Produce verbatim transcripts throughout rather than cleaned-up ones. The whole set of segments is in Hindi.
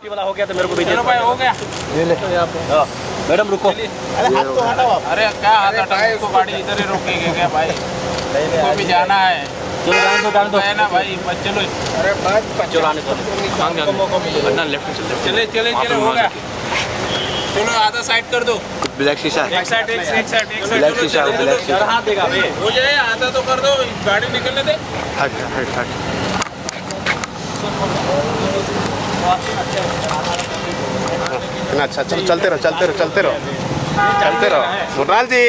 सेफ्टी वाला हो गया तो मेरे को भेजिए। हो गया ये ले मैडम रुको। अरे हाथ तो हटाओ आप। अरे क्या हाथ हटाए उसको, गाड़ी इधर ही रोकेंगे क्या भाई? नहीं भी जाना है। चलो चलो चलो ना भाई, चलो। अरे चलो लेफ्ट चले चले चले हो गया। चलो आधा साइड कर दो। ब्लैक शीशा एक साइड एक साइड एक साइड एक साइड ब्लैक शीशा ब्लैक शीशा हां देगा बे। हो जाए आधा तो कर दो, गाड़ी निकलने दे। हट हट हट ना। अच्छा चलो चलते रहो चलते रहो चलते रहो चलते रहो मुरनाल जी।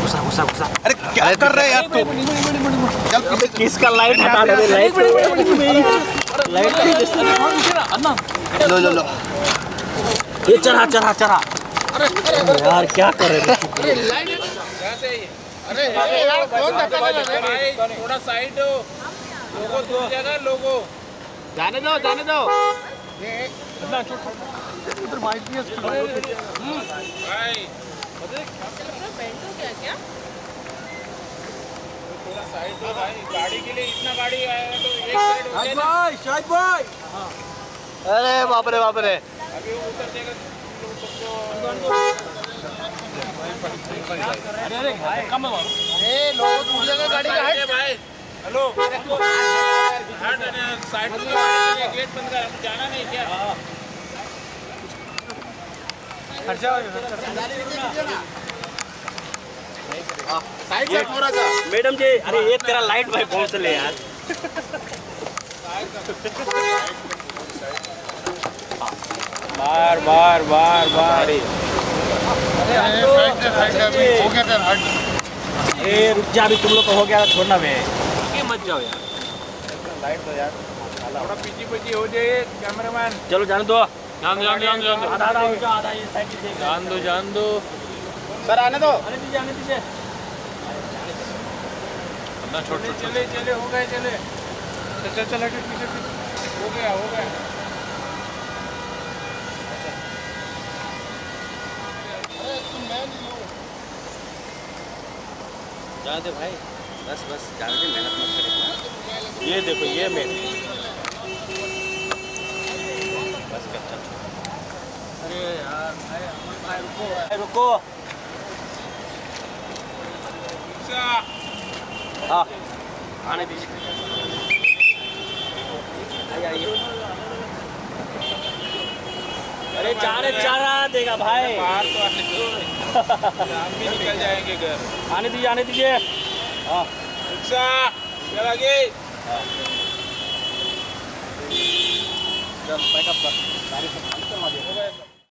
गुस्सा गुस्सा अरे क्या कर रहे हैं आप? तुम किसका लाइट हटा दे। लाइट लाइट अन्ना लो लो लो। ये चढ़ा चढ़ा चढ़ा। अरे यार क्या कर रहे हो? अरे लाइट कैसे है? अरे यार कौन धक्का लगा रहा है भाई? थोड़ा साइड हो लोगों, दो जगह लोगों जाने दो जाने दो। ये इतना छोटा उधर बाइक भी है भाई। अरे पेंट हो गया क्या? थोड़ा साइड हो भाई, गाड़ी के लिए इतना गाड़ी आया तो एक साइड हो जाए भाई। शायद भाई अरे बाप रे बाप रे। अभी उधर देखो सबको। अरे अरे कम मारो। ए लोग दूसरे का गाड़ी का हट भाई। हेलो हट साइड में गेट बंद कर, हम जाना नहीं क्या? हट जाओ साइड पूरा का मैडम जी। अरे ये तेरा लाइट भाई कौन से ले यार। बार बार बार बार हो गया था। ए रुक जा, अभी तुम लोग को हो गया छोड़ना में ये मत जाओ यार। लाइट तो यार थोड़ा पीछे पीछे हो जाए कैमरामैन। चलो जान दो जान जान जान जान दो आधा आधा ये साइड से जान दो जान दो। सर आने दो आने दीजिए आने दीजिए। अपना छोड़ छोड़ चले चले हो गए चले चल चल हट पीछे पीछे हो गया हो गया। अरे तुम मैं नहीं हो जाने दे भाई। बस बस जाने दे, मेहनत मत करें। ये देखो ये मैं बस कर चल। अरे यार भाई रुको रुको हाँ आने दीजिए। अरे चारे चारा देगा भाई। बाहर तो आने दो, हम भी निकल जाएंगे घर। आने दीजिए आने दीजिए। हाँ अच्छा चल आगे चल पैकअप कर।